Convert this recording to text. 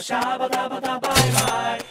Shabba dabba dabba bye bye.